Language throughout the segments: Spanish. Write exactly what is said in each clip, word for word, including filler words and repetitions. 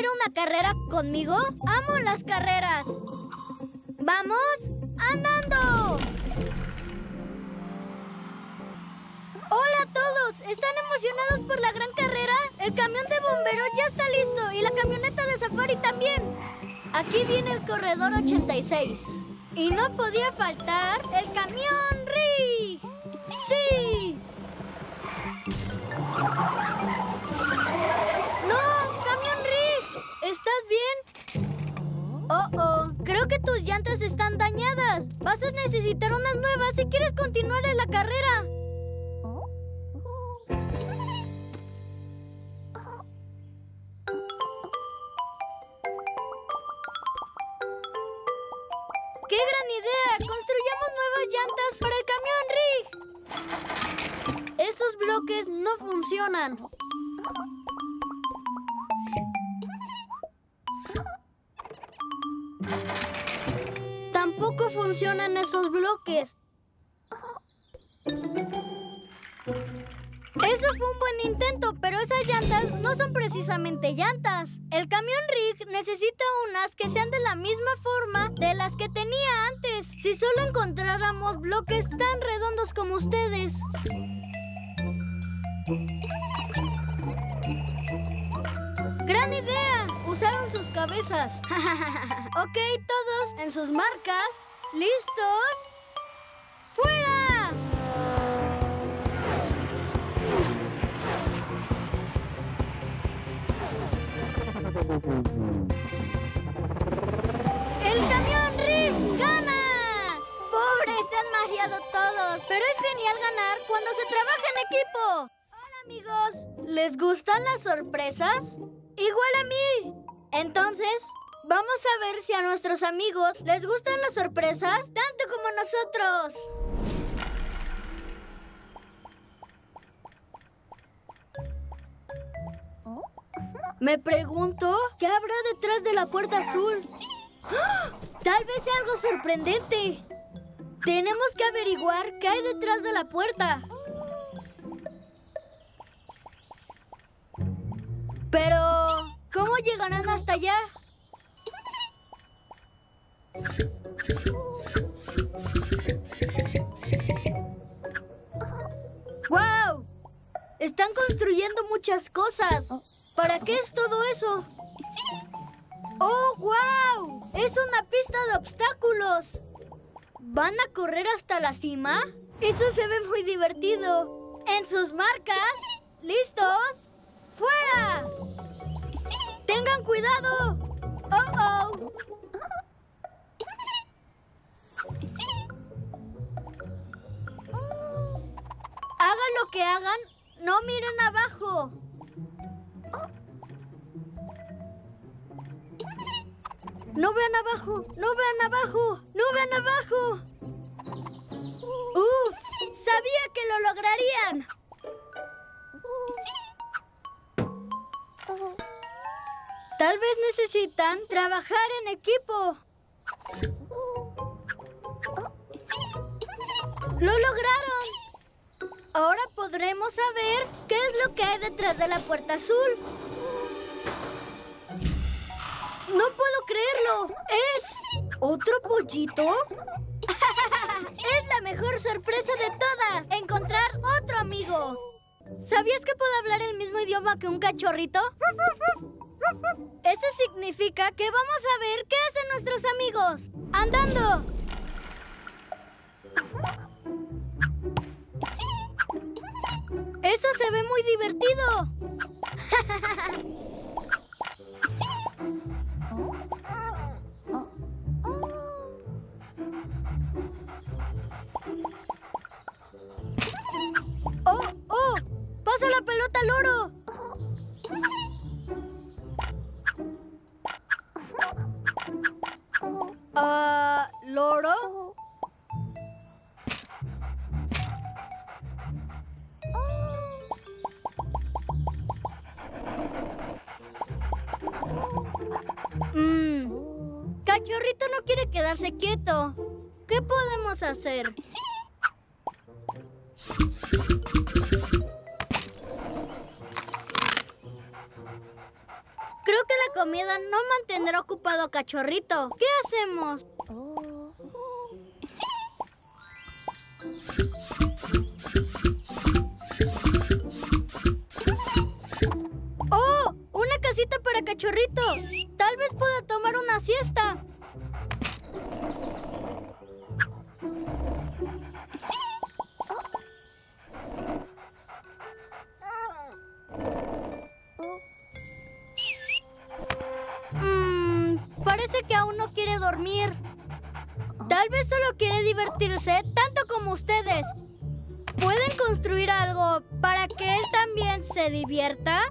ver una carrera conmigo? ¡Amo las carreras! ¡Vamos! ¡Andando! ¡Hola a todos! ¿Están emocionados por la gran carrera? El camión de bomberos ya está listo y la camioneta de safari también. Aquí viene el corredor ochenta y seis. Y no podía faltar el camión R I. ¡Sí! ¡No! ¡Camión R I! ¿Estás bien? Oh, oh. Creo que tus llantas están dañadas. Vas a necesitar unas nuevas si quieres continuar en la carrera. ¡Qué gran idea! ¡Construyamos nuevas llantas para el camión R I! Esos bloques no funcionan. Tampoco funcionan esos bloques. Eso fue un buen intento, pero esas llantas no son precisamente llantas. El camión R I necesita unas que sean de la misma forma de las que tenía antes. Si solo encontráramos bloques tan redondos como ustedes. ¡Gran idea! Usaron sus cabezas. Ok, todos en sus marcas. ¿Listos? ¡Fuera! ¡El camión R I P gana! ¡Pobres, se han magiado todos! Pero es genial ganar cuando se trabaja en equipo. Hola, amigos. ¿Les gustan las sorpresas? ¡Igual a mí! Entonces, vamos a ver si a nuestros amigos les gustan las sorpresas tanto como nosotros. Me pregunto, ¿qué habrá detrás de la puerta azul? ¡Oh! Tal vez sea algo sorprendente. Tenemos que averiguar qué hay detrás de la puerta. Pero, ¿cómo llegarán hasta allá? ¡Wow! Están construyendo muchas cosas. ¿Para qué es todo eso? ¡Oh, wow! ¡Es una pista de obstáculos! ¿Van a correr hasta la cima? ¡Eso se ve muy divertido! ¡En sus marcas! ¡Listos! ¡Fuera! ¡Tengan cuidado! ¡Oh, oh! Hagan lo que hagan, no miren abajo. ¡No vean abajo! ¡No vean abajo! ¡No vean abajo! ¡Uf! ¡Sabía que lo lograrían! Tal vez necesitan trabajar en equipo. ¡Lo lograron! Ahora podremos saber qué es lo que hay detrás de la puerta azul. ¡No puedo creerlo! ¿Es otro pollito? Es la mejor sorpresa de todas, encontrar otro amigo. ¿Sabías que puedo hablar el mismo idioma que un cachorrito? Eso significa que vamos a ver qué hacen nuestros amigos. ¡Andando! Eso se ve muy divertido. ¡Oh, oh! ¡Pasa la pelota al oro! Ah, uh, ¿loro? Mmm. Cachorrito no quiere quedarse quieto. ¿Qué podemos hacer? Creo que la comida no mantendrá ocupado a Cachorrito. ¿Qué hacemos? Oh. ¡Oh! ¡Una casita para Cachorrito! Tal vez pueda tomar una siesta. Parece que aún no quiere dormir. Tal vez solo quiere divertirse tanto como ustedes. ¿Pueden construir algo para que él también se divierta?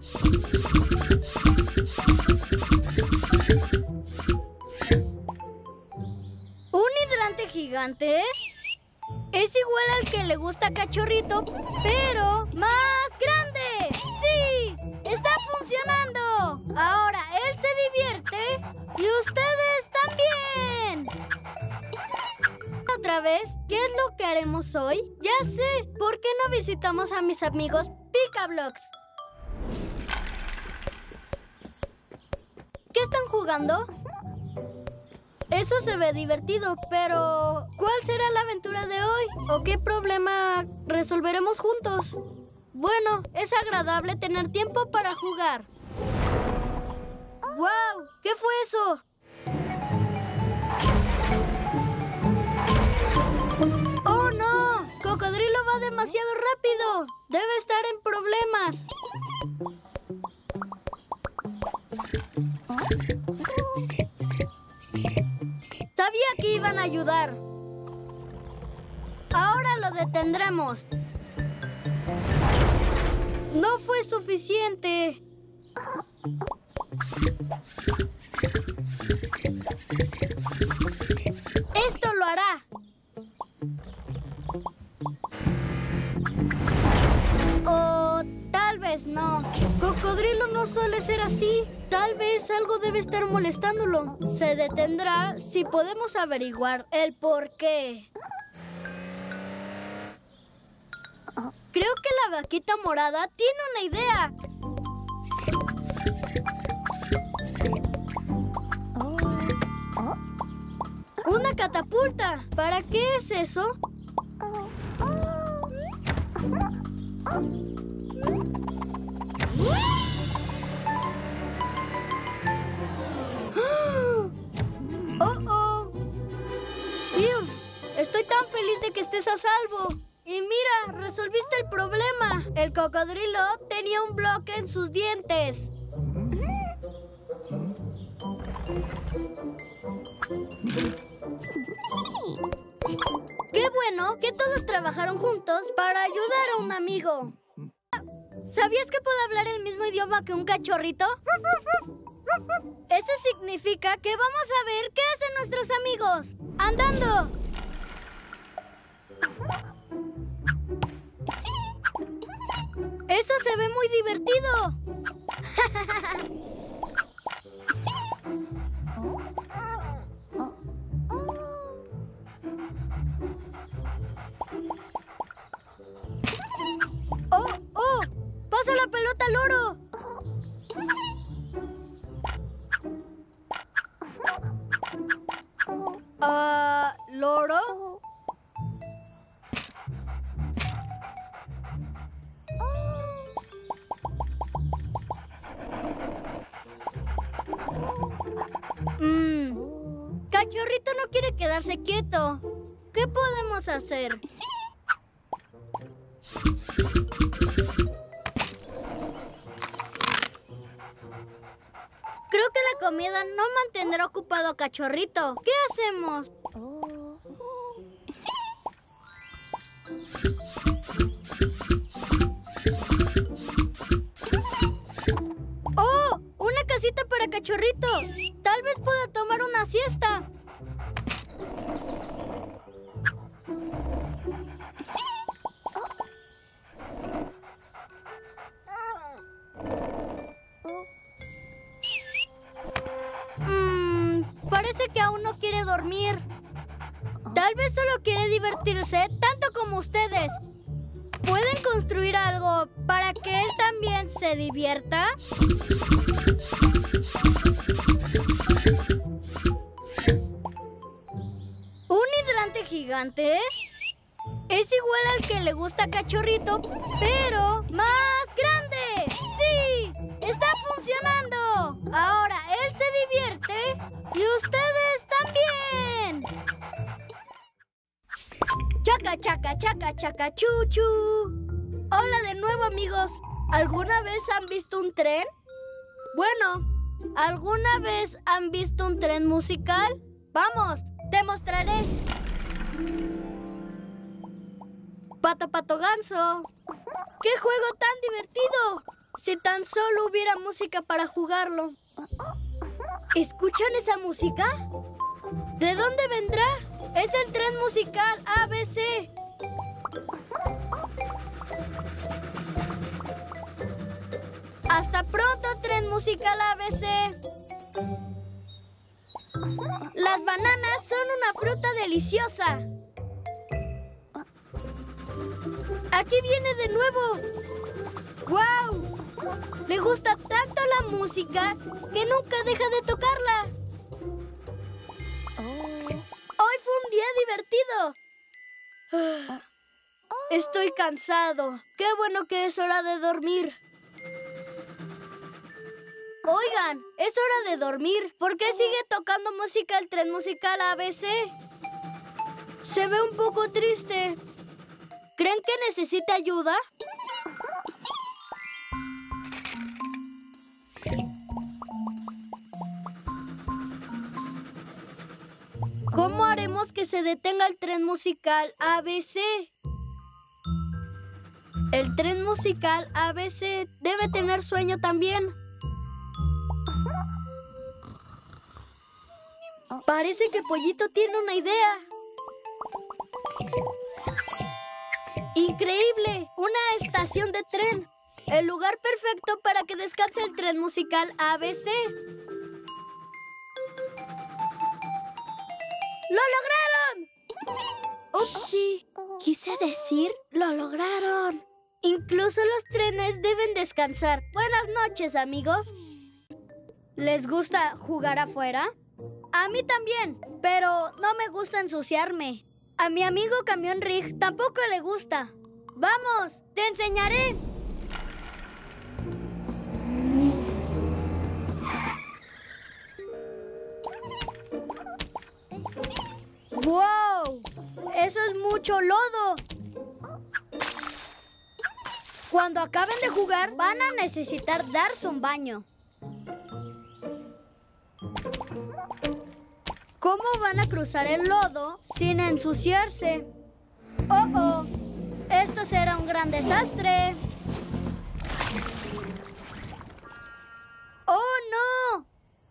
¿Un hidrante gigante? Es igual al que le gusta a Cachorrito, pero más grande. ¡Sí! ¡Está funcionando! Ahora él se divierte... ¡y ustedes también! ¿Otra vez? ¿Qué es lo que haremos hoy? ¡Ya sé! ¿Por qué no visitamos a mis amigos PikaBlox? ¿Qué están jugando? Eso se ve divertido, pero... ¿cuál será la aventura de hoy? ¿O qué problema resolveremos juntos? Bueno, es agradable tener tiempo para jugar. ¡Wow! ¿Qué fue eso? ¡Oh, no! ¡Cocodrilo va demasiado rápido! ¡Debe estar en problemas! Sabía que iban a ayudar. Ahora lo detendremos. No fue suficiente. Esto lo hará. O tal vez no. Cocodrilo no suele ser así. Tal vez algo debe estar molestándolo. Se detendrá si podemos averiguar el por qué. Creo que la vaquita morada tiene una idea. ¡Una catapulta! ¿Para qué es eso? ¡Oh, oh! ¡Fiu! Estoy tan feliz de que estés a salvo. Y mira, resolviste el problema. El cocodrilo tenía un bloque en sus dientes. ¡Qué bueno que todos trabajaron juntos para ayudar a un amigo! ¿Sabías que puedo hablar el mismo idioma que un cachorrito? Eso significa que vamos a ver qué hacen nuestros amigos. ¡Andando! ¡Eso se ve muy divertido! ¡La pelota al loro! ¿Ah, uh, loro? Mm. Cachorrito no quiere quedarse quieto. ¿Qué podemos hacer? Creo que la comida no mantendrá ocupado a Cachorrito. ¿Qué hacemos? Oh. ¡Oh! ¡Una casita para Cachorrito! Tal vez pueda tomar una siesta. Parece que aún no quiere dormir. Tal vez solo quiere divertirse tanto como ustedes. ¿Pueden construir algo para que él también se divierta? gigante es igual al que le gusta a Cachorrito, pero más grande. ¡Sí! ¡Está funcionando! Ahora él se divierte y ustedes también. Chaca, chaca, chaca, chaca, chuchu. Hola de nuevo, amigos. ¿Alguna vez han visto un tren? Bueno, ¿alguna vez han visto un tren musical? ¡Vamos! ¡Te mostraré! Pato, pato, ganso. ¡Qué juego tan divertido! Si tan solo hubiera música para jugarlo. ¿Escuchan esa música? ¿De dónde vendrá? Es el tren musical A B C. ¡Hasta pronto, tren musical A B C! Las bananas son una fruta deliciosa. Aquí viene de nuevo. ¡Guau! Le gusta tanto la música que nunca deja de tocarla. Hoy fue un día divertido. Estoy cansado. Qué bueno que es hora de dormir. Oigan, es hora de dormir. ¿Por qué sigue tocando música el tren musical A B C? Se ve un poco triste. ¿Creen que necesita ayuda? ¿Cómo haremos que se detenga el tren musical A B C? El tren musical A B C debe tener sueño también. Parece que Pollito tiene una idea. ¡Increíble! Una estación de tren. El lugar perfecto para que descanse el tren musical A B C. ¡Lo lograron! ¡Upsi! Quise decir, ¡lo lograron! Incluso los trenes deben descansar. Buenas noches, amigos. ¿Les gusta jugar afuera? A mí también, pero no me gusta ensuciarme. A mi amigo Camión Rig tampoco le gusta. ¡Vamos! ¡Te enseñaré! ¡Wow! ¡Eso es mucho lodo! Cuando acaben de jugar, van a necesitar darse un baño. ¿Cómo van a cruzar el lodo sin ensuciarse? ¡Oh, oh! ¡Esto será un gran desastre! ¡Oh, no!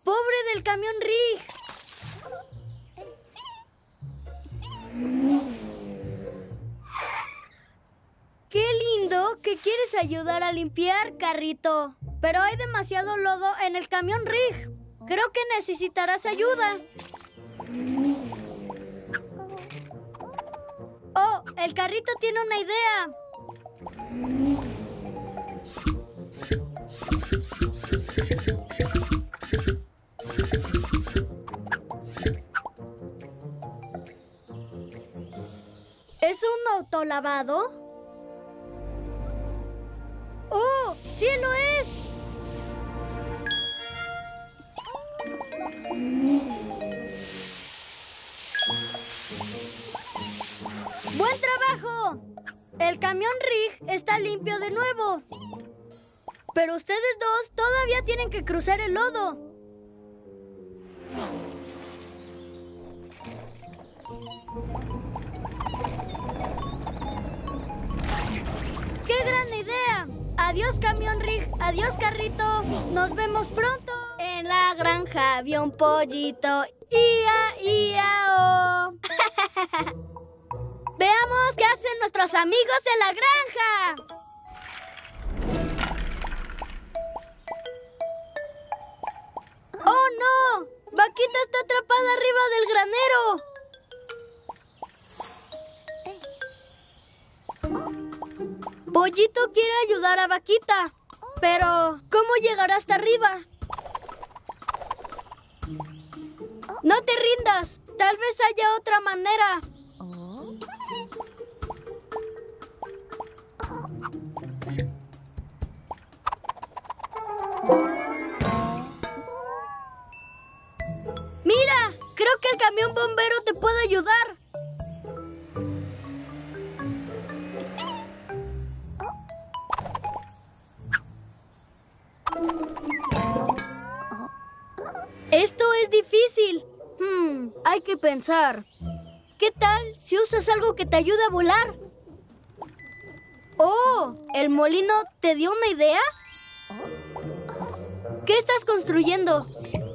¡Pobre del Camión Rig! ¡Qué lindo que quieres ayudar a limpiar, Carrito! Pero hay demasiado lodo en el Camión Rig. Creo que necesitarás ayuda. Oh, el carrito tiene una idea. ¿Es un autolavado? ¡Oh, sí lo es! ¡Buen trabajo! El Camión Rig está limpio de nuevo. Pero ustedes dos todavía tienen que cruzar el lodo. ¡Qué gran idea! Adiós, Camión Rig. Adiós, Carrito. Nos vemos pronto. En la granja había un pollito. ¡Ia, ia, oh! Veamos qué hacen nuestros amigos en la granja. ¡Oh, no! Vaquita está atrapada arriba del granero. Pollito quiere ayudar a Vaquita, pero ¿cómo llegará hasta arriba? No te rindas, tal vez haya otra manera. difícil. Hmm, hay que pensar. ¿Qué tal si usas algo que te ayuda a volar? ¡Oh! ¿El molino te dio una idea? ¿Qué estás construyendo?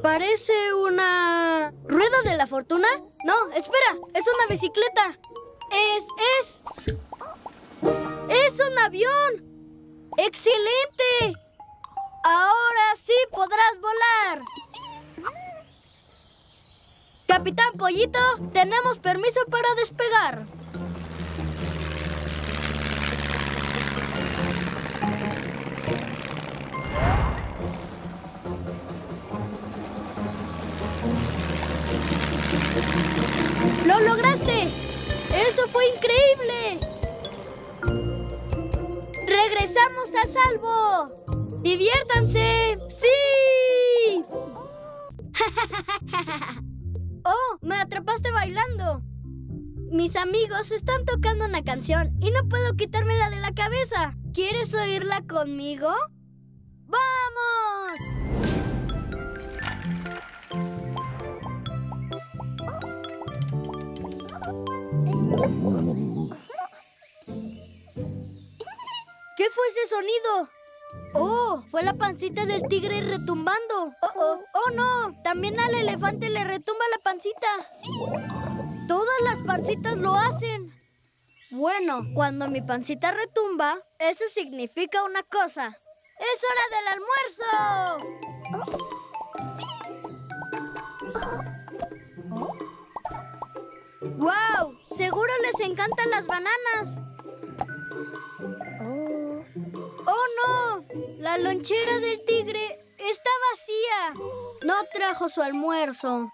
¿Parece una... rueda de la fortuna? No, espera, es una bicicleta. Es, es... ¡Es un avión! ¡Excelente! ¡Ahora sí podrás volar! Capitán Pollito, tenemos permiso para despegar. ¡Lo lograste! ¡Eso fue increíble! ¡Regresamos a salvo! ¡Diviértanse! ¡Sí! ¡Oh! ¡Me atrapaste bailando! Mis amigos están tocando una canción y no puedo quitármela de la cabeza. ¿Quieres oírla conmigo? ¡Vamos! ¿Qué fue ese sonido? ¡Oh! Fue la pancita del tigre retumbando. ¡Oh, oh! ¡Oh, no! También al elefante le retumba la pancita. Todas las pancitas lo hacen. Bueno, cuando mi pancita retumba, eso significa una cosa. ¡Es hora del almuerzo! ¡Guau! ¡Wow! ¡Seguro les encantan las bananas! Oh. ¡Oh, no! La lonchera del tigre está vacía. No trajo su almuerzo.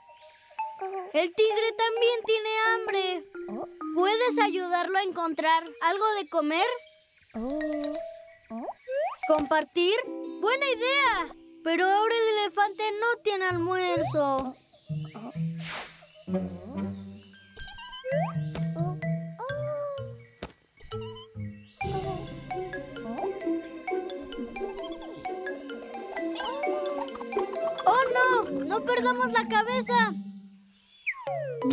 El tigre también tiene hambre. ¿Puedes ayudarlo a encontrar algo de comer? ¿Compartir? ¡Buena idea! Pero ahora el elefante no tiene almuerzo. ¡No perdamos la cabeza!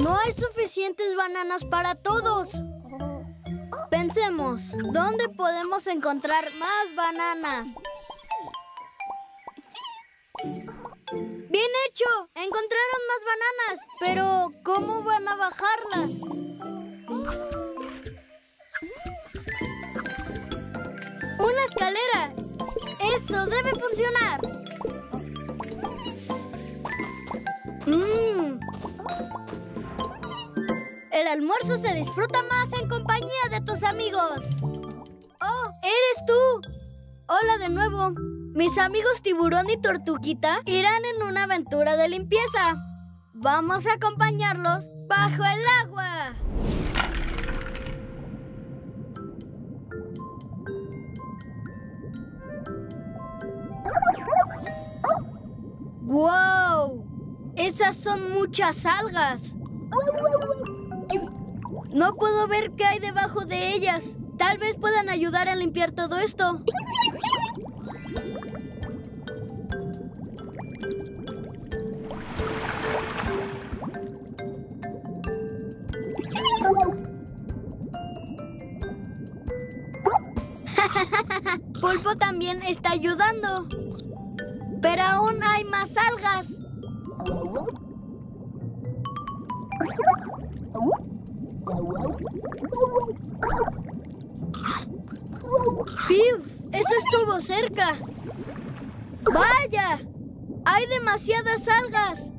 No hay suficientes bananas para todos. Pensemos, ¿dónde podemos encontrar más bananas? ¡Bien hecho! Encontraron más bananas, pero ¿cómo van a bajarlas? ¡Una escalera! ¡Eso debe funcionar! Mm. El almuerzo se disfruta más en compañía de tus amigos. ¡Oh, eres tú! Hola de nuevo. Mis amigos Tiburón y Tortuguita irán en una aventura de limpieza. Vamos a acompañarlos bajo el agua. ¡Wow! Esas son muchas algas. No puedo ver qué hay debajo de ellas. Tal vez puedan ayudar a limpiar todo esto. Pulpo también está ayudando. Pero aún hay más algas. ¡Fiu! ¡Eso estuvo cerca! ¡Vaya! ¡Hay demasiadas algas!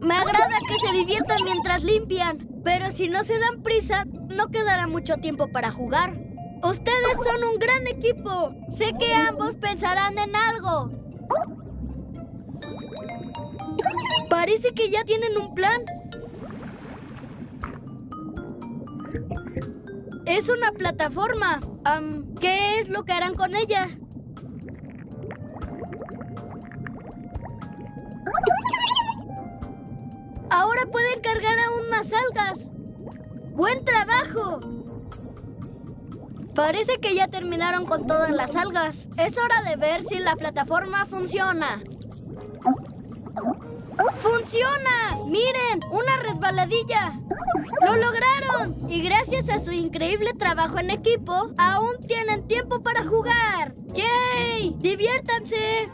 Me agrada que se diviertan mientras limpian, pero si no se dan prisa, no quedará mucho tiempo para jugar. Ustedes son un gran equipo. Sé que ambos pensarán en algo. Parece que ya tienen un plan. Es una plataforma. Um, ¿Qué es lo que harán con ella? Ahora pueden cargar las algas. ¡Buen trabajo! Parece que ya terminaron con todas las algas. Es hora de ver si la plataforma funciona. ¡Funciona! ¡Miren! ¡Una resbaladilla! ¡Lo lograron! Y gracias a su increíble trabajo en equipo, aún tienen tiempo para jugar. ¡Yay! ¡Diviértanse!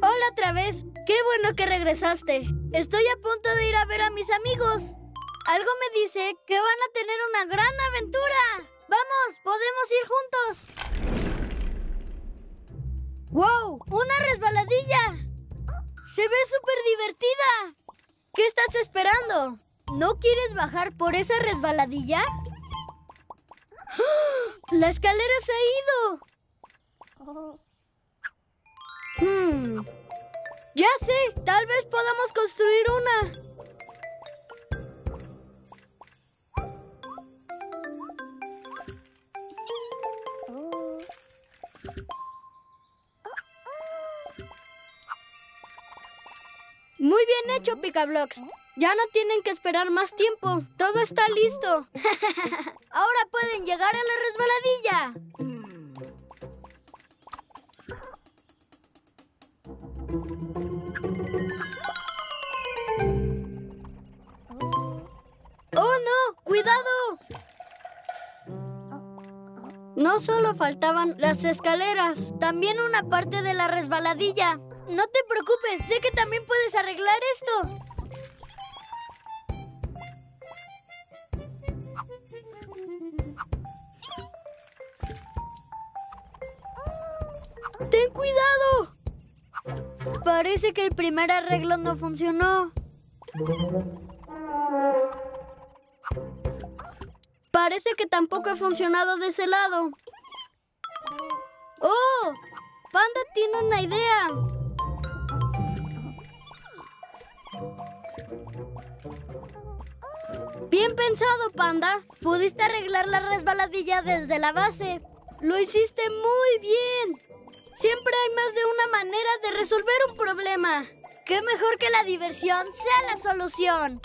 Hola otra vez. Qué bueno que regresaste. Estoy a punto de ir a ver a mis amigos. Algo me dice que van a tener una gran aventura. ¡Vamos! ¡Podemos ir juntos! ¡Wow! ¡Una resbaladilla! ¡Se ve súper divertida! ¿Qué estás esperando? ¿No quieres bajar por esa resbaladilla? ¡Oh! ¡La escalera se ha ido! Hmm. ¡Ya sé! ¡Tal vez podamos construir una! Muy bien hecho, PikaBlox. Ya no tienen que esperar más tiempo. Todo está listo. Ahora pueden llegar a la resbaladilla. ¡Oh, no! ¡Cuidado! No solo faltaban las escaleras, también una parte de la resbaladilla. No te preocupes, sé que también puedes arreglar esto. ¡Ten cuidado! Parece que el primer arreglo no funcionó. Parece que tampoco ha funcionado de ese lado. ¡Oh! Panda tiene una idea. Bien pensado, Panda. Pudiste arreglar la resbaladilla desde la base. Lo hiciste muy bien. Siempre hay más de una manera de resolver un problema. Qué mejor que la diversión sea la solución.